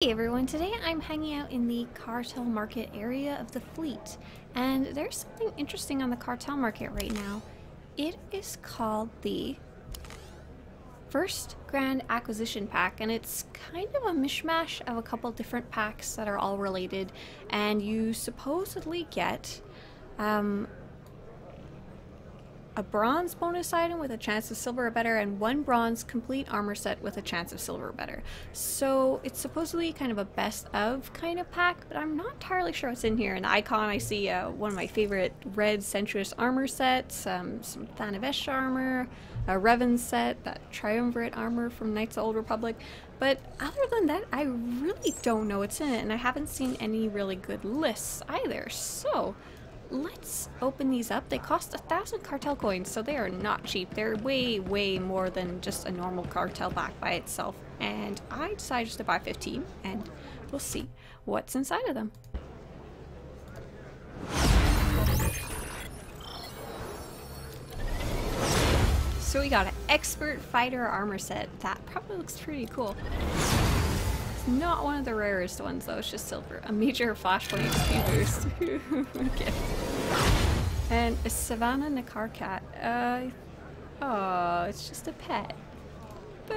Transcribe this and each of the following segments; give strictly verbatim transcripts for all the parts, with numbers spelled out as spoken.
Hey everyone, today I'm hanging out in the Cartel Market area of the fleet, and there's something interesting on the Cartel Market right now. It is called the First Grand Acquisition Pack, and it's kind of a mishmash of a couple different packs that are all related, and you supposedly get um, a bronze bonus item with a chance of silver or better, and one bronze complete armor set with a chance of silver or better. So it's supposedly kind of a best of kind of pack, but I'm not entirely sure what's in here. In the icon I see uh, one of my favorite red sensuous armor sets, um, some Thanavesh armor, a Revan set, that triumvirate armor from Knights of Old Republic. But other than that, I really don't know what's in it, and I haven't seen any really good lists either. So let's open these up. They cost a thousand cartel coins, so they are not cheap. They're way, way more than just a normal cartel pack by itself. And I decided to buy fifteen, and we'll see what's inside of them. So we got an expert fighter armor set. That probably looks pretty cool. Not one of the rarest ones though, it's just silver. A major flashpoint X P boost. Okay. And a Savannah Nakarkat. Uh, oh, it's just a pet. Boo.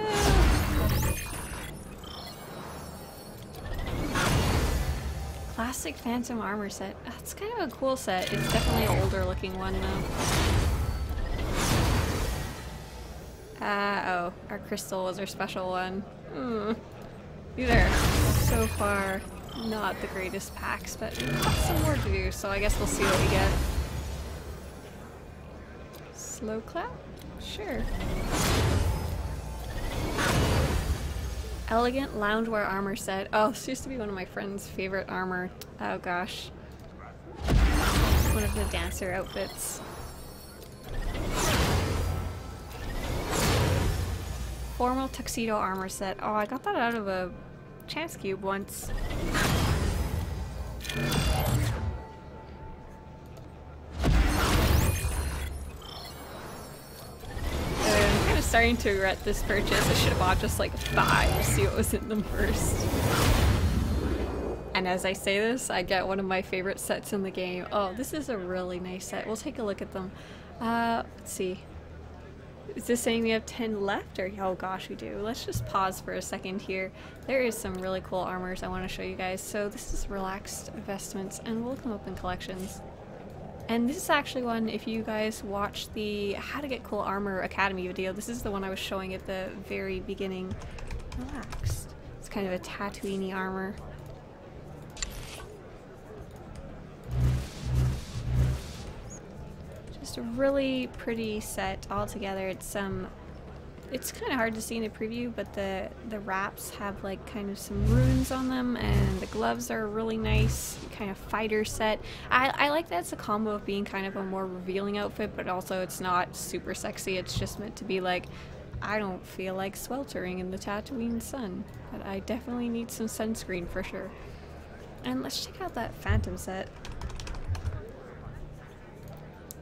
Classic Phantom Armor set. That's kind of a cool set. It's definitely an older looking one though. Uh oh, our crystal was our special one. Mm. These are so far not the greatest packs, but we've got some more to do, so I guess we'll see what we get. Slow clap? Sure. Elegant loungewear armor set. Oh, this used to be one of my friend's favorite armor. Oh gosh. One of the dancer outfits. Formal tuxedo armor set. Oh, I got that out of a chance cube once. I'm kind of starting to regret this purchase. I should have bought just like five to see what was in them first. And as I say this, I get one of my favorite sets in the game. Oh, this is a really nice set. We'll take a look at them. Uh, let's see. Is this saying we have ten left? Or oh gosh, we do. Let's just pause for a second here. There is some really cool armors I want to show you guys. So this is Relaxed Vestments, and we'll look them up in collections. And this is actually one, if you guys watched the How to Get Cool Armor Academy video, this is the one I was showing at the very beginning. Relaxed. It's kind of a Tatooine-y armor. Just a really pretty set altogether. It's um, it's kind of hard to see in the preview, but the the wraps have like kind of some runes on them, and the gloves are really nice, kind of fighter set. I, I like that it's a combo of being kind of a more revealing outfit, but also it's not super sexy. It's just meant to be like, I don't feel like sweltering in the Tatooine sun, but I definitely need some sunscreen for sure. And let's check out that Phantom set.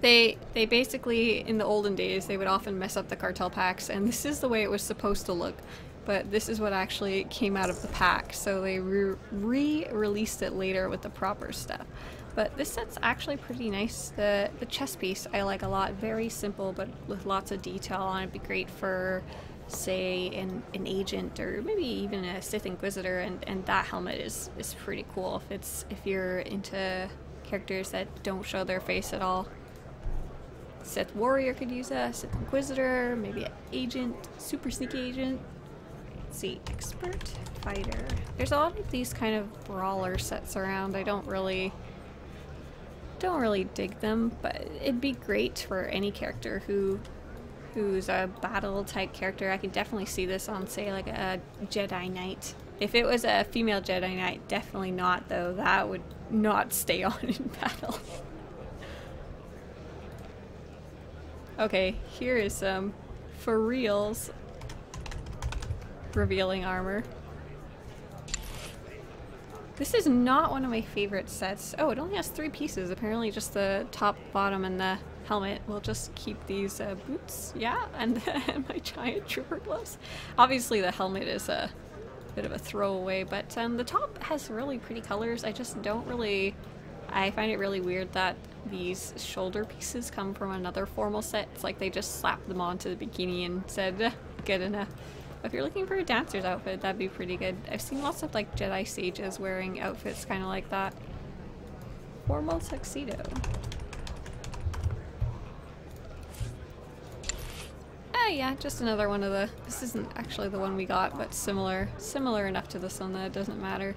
They, they basically, in the olden days, they would often mess up the cartel packs, and this is the way it was supposed to look, but this is what actually came out of the pack, so they re-released it later with the proper stuff. But this set's actually pretty nice. The, the chest piece I like a lot, very simple but with lots of detail on it. It'd be great for, say, an, an agent or maybe even a Sith Inquisitor, and, and that helmet is, is pretty cool if, it's, if you're into characters that don't show their face at all. Sith Warrior could use a Sith Inquisitor, maybe an agent, super sneaky agent. Let's see, expert fighter. There's a lot of these kind of brawler sets around. I don't really, don't really dig them, but it'd be great for any character who, who's a battle type character. I could definitely see this on, say, like a Jedi Knight. If it was a female Jedi Knight, definitely not though. That would not stay on in battle. Okay, here is some for reals revealing armor. This is not one of my favorite sets. Oh, it only has three pieces. Apparently just the top, bottom, and the helmet. We'll just keep these uh, boots, yeah, and, and my giant trooper gloves. Obviously the helmet is a, bit of a throwaway, but um, the top has really pretty colors. I just don't really... I find it really weird that these shoulder pieces come from another formal set. It's like they just slapped them onto the bikini and said, good enough. If you're looking for a dancer's outfit, that'd be pretty good. I've seen lots of like Jedi sages wearing outfits kind of like that. Formal tuxedo. Ah yeah, just another one of the... This isn't actually the one we got, but similar. Similar enough to this one that it doesn't matter.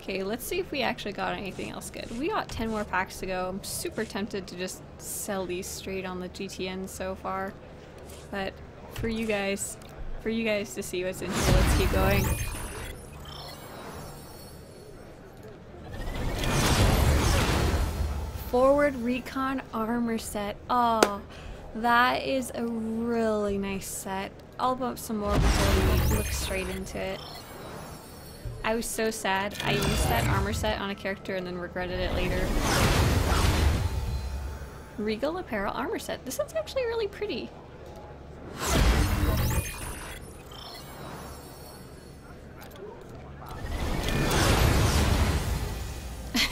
Okay, let's see if we actually got anything else good. We got ten more packs to go. I'm super tempted to just sell these straight on the G T N so far. But for you guys... For you guys to see what's in here, let's keep going. Forward Recon armor set. Oh, that is a really nice set. I'll bump some more before we look straight into it. I was so sad. I used that armor set on a character and then regretted it later. Regal Apparel armor set. This one's actually really pretty.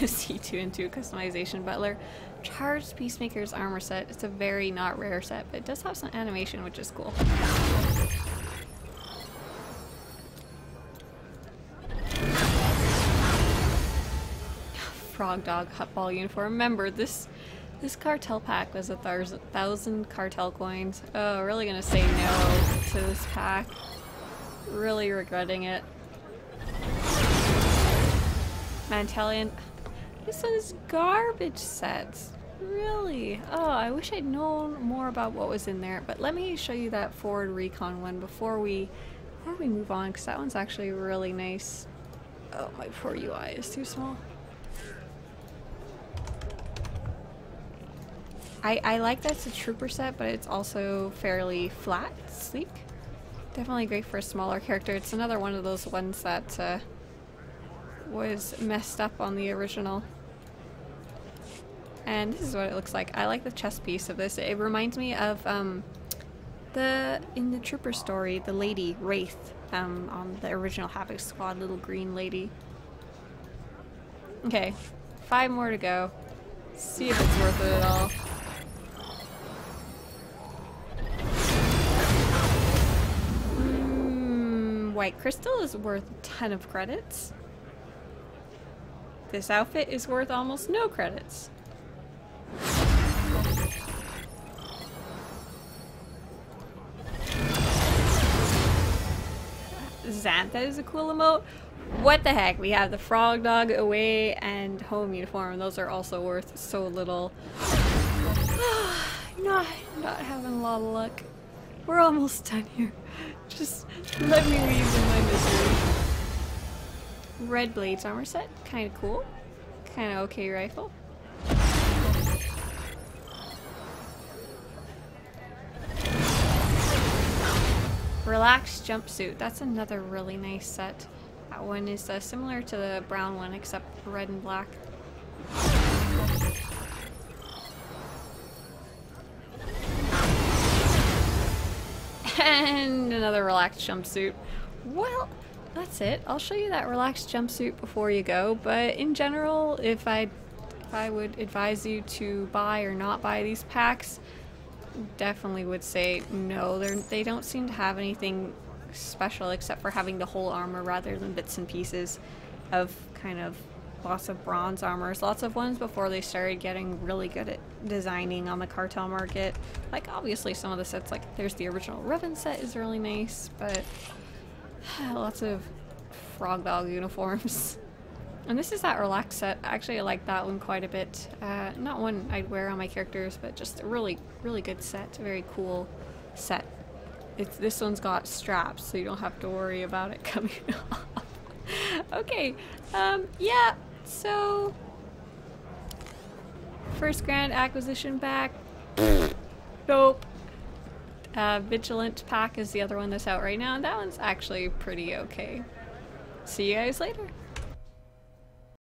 C two and two Customization Butler. Charged Peacemaker's armor set. It's a very not rare set, but it does have some animation, which is cool. Frog Dog Hutball uniform. Remember, this this cartel pack was a thousand, thousand cartel coins. Oh, really gonna say no to this pack. Really regretting it. Mantellian. This one is garbage sets. Really? Oh, I wish I'd known more about what was in there, but let me show you that Forward Recon one before we before we move on, because that one's actually really nice. Oh, my poor U I is too small. I, I like that's a trooper set, but it's also fairly flat, sleek. Definitely great for a smaller character. It's another one of those ones that uh, was messed up on the original. And this is what it looks like. I like the chest piece of this. It reminds me of um, the in the Trooper story, the lady, Wraith, um, on the original Havoc Squad, little green lady. Okay, five more to go. See if it's worth it at all. Mm, White Crystal is worth a ton of credits. This outfit is worth almost no credits. Xantha is a cool emote. What the heck? We have the Frog Dog away and home uniform. Those are also worth so little. not, not having a lot of luck. We're almost done here. Just let me leave in my misery. Red Blades armor set, kind of cool, kind of okay rifle. Relaxed Jumpsuit, that's another really nice set. That one is uh, similar to the brown one except red and black. And another Relaxed Jumpsuit. Well, that's it. I'll show you that Relaxed Jumpsuit before you go, but in general, if I if I would advise you to buy or not buy these packs, definitely would say no. They're, they don't seem to have anything special except for having the whole armor rather than bits and pieces of kind of lots of bronze armors. Lots of ones before they started getting really good at designing on the cartel market. Like obviously some of the sets, like there's the original Revan set is really nice, but lots of Frog Dog uniforms. And this is that Relaxed set. Actually, I like that one quite a bit. Uh, not one I'd wear on my characters, but just a really, really good set. A very cool set. It's, this one's got straps, so you don't have to worry about it coming off. Okay, um, yeah, so... First Grand Acquisition Pack. Nope. Uh, Vigilant Pack is the other one that's out right now, and that one's actually pretty okay. See you guys later.